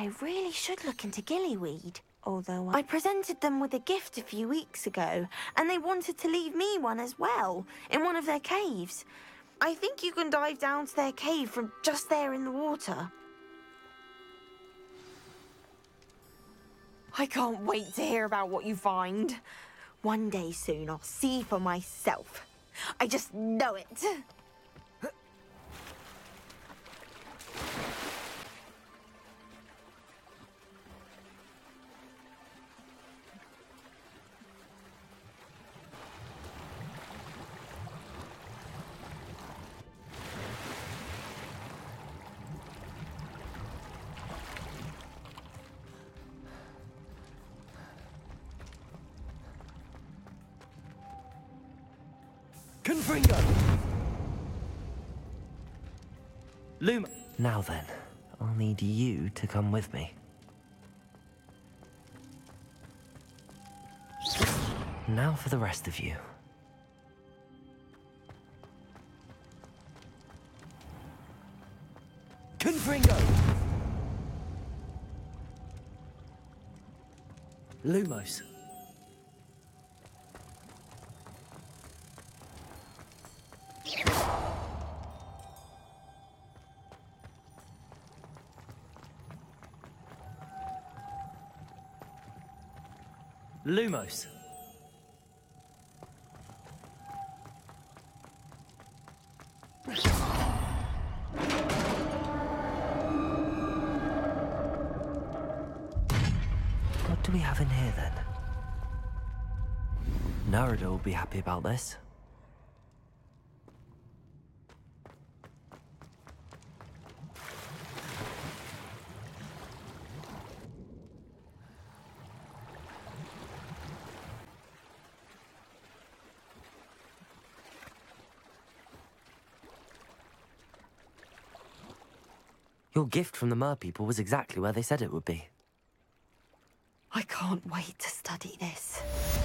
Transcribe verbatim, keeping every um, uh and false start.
I really should look into gillyweed. Although I... I presented them with a gift a few weeks ago, and they wanted to leave me one as well, in one of their caves. I think you can dive down to their cave from just there in the water. I can't wait to hear about what you find. One day soon, I'll see for myself. I just know it. Confringo! Luma! Now then, I'll need you to come with me. Now for the rest of you. Confringo! Lumos. Lumos. What do we have in here then? Nerida will be happy about this. Your gift from the merpeople was exactly where they said it would be. I can't wait to study this.